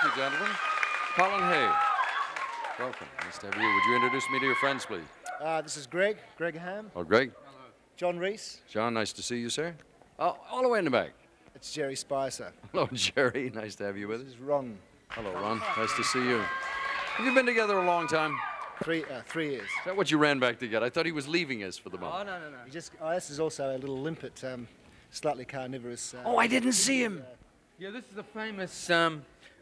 Thank you, gentlemen. Colin Hay, welcome. Nice to have you. Would you introduce me to your friends, please? This is Greg, Greg Ham. Oh, Greg. Hello. John Reese. John, nice to see you, sir. Oh, all the way in the back. It's Jerry Spicer. Hello, Jerry. Nice to have you with us. This is Ron. Hello, Ron. Nice to see you. Have you been together a long time? Three years. Is that what you ran back to get? I thought he was leaving us for the moment. Oh, no, no, no. This is also a little limpet, slightly carnivorous. Oh, I didn't see him. Yeah, this is a famous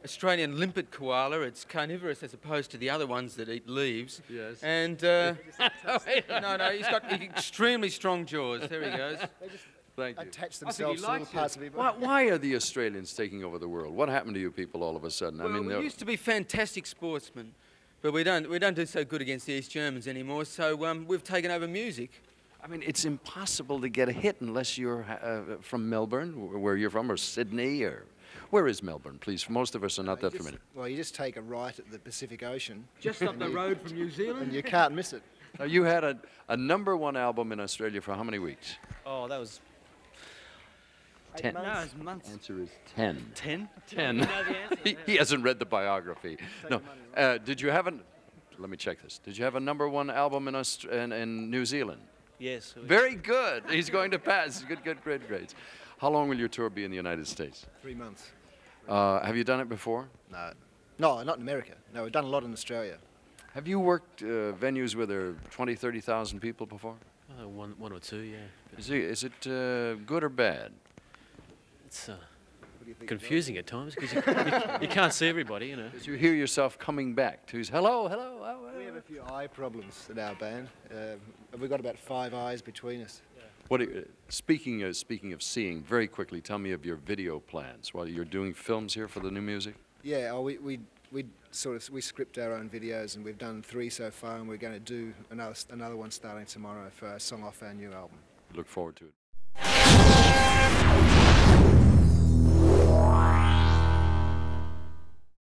Australian limpet koala. It's carnivorous as opposed to the other ones that eat leaves. Yes. And, no, he's got extremely strong jaws. There he goes. Thank you. Attach themselves to little parts of it. Why are the Australians taking over the world? What happened to you people all of a sudden? Well, I mean, we used to be fantastic sportsmen, but we don't do so good against the East Germans anymore. So we've taken over music. I mean, it's impossible to get a hit unless you're from Melbourne, where you're from, or Sydney, or where is Melbourne, please? Most of us are not that familiar. Well, you just take a right at the Pacific Ocean, just up the road from New Zealand, and you can't miss it. Now, you had a #1 album in Australia for how many weeks? Oh, that was. 10 months. No, months. The answer is 10. 10? 10. No, he hasn't read the biography. No. Did you have let me check this. Did you have a #1 album in New Zealand? Yes. Very good. He's going to pass. Good grades. How long will your tour be in the United States? 3 months. Have you done it before? No. No, not in America. No, we've done a lot in Australia. Have you worked venues where there are 20,000, 30,000 people before? One or two, yeah. Is it good or bad? It's confusing at times because you can't see everybody, you know. You hear yourself coming back to hello, hello, hello. We have a few eye problems in our band. We've got about 5 eyes between us. Yeah. Speaking of seeing, very quickly, tell me of your video plans. While you're doing films here for the new music? Yeah, we script our own videos, and we've done 3 so far, and we're going to do another one starting tomorrow for a song off our new album. Look forward to it.